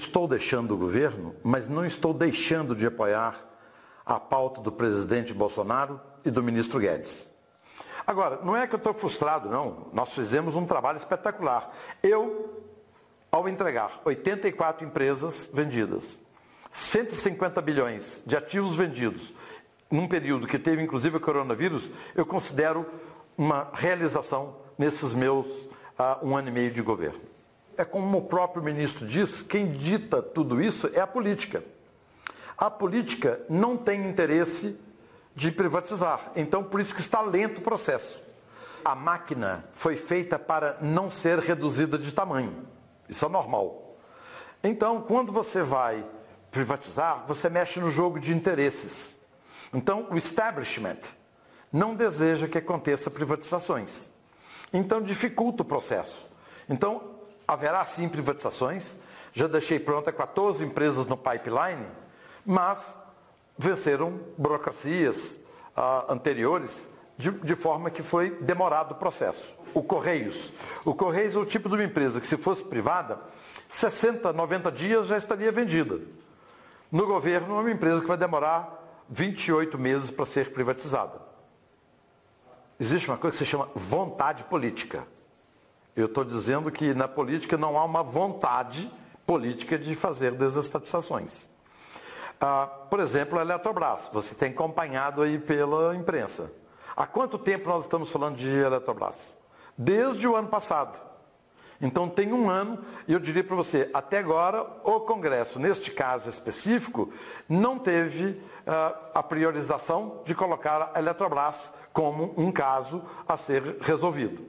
Estou deixando o governo, mas não estou deixando de apoiar a pauta do presidente Bolsonaro e do ministro Guedes. Agora, não é que eu estou frustrado, não. Nós fizemos um trabalho espetacular. Eu, ao entregar 84 empresas vendidas, 150 bilhões de ativos vendidos, num período que teve inclusive o coronavírus, eu considero uma realização nesses meus 1 ano e meio de governo. É como o próprio ministro diz, quem dita tudo isso é a política. A política não tem interesse de privatizar, então por isso que está lento o processo. A máquina foi feita para não ser reduzida de tamanho, isso é normal. Então, quando você vai privatizar, você mexe no jogo de interesses. Então, o establishment não deseja que aconteça privatizações. Então, dificulta o processo. Então, haverá sim privatizações, já deixei pronta 14 empresas no pipeline, mas venceram burocracias anteriores, de forma que foi demorado o processo. O Correios é o tipo de uma empresa que, se fosse privada, 60, 90 dias já estaria vendida. No governo, é uma empresa que vai demorar 28 meses para ser privatizada. Existe uma coisa que se chama vontade política. Eu estou dizendo que na política não há uma vontade política de fazer desestatizações. Por exemplo, a Eletrobras, você tem acompanhado aí pela imprensa. Há quanto tempo nós estamos falando de Eletrobras? Desde o ano passado. Então tem 1 ano, e eu diria para você, até agora o Congresso, neste caso específico, não teve a priorização de colocar a Eletrobras como um caso a ser resolvido.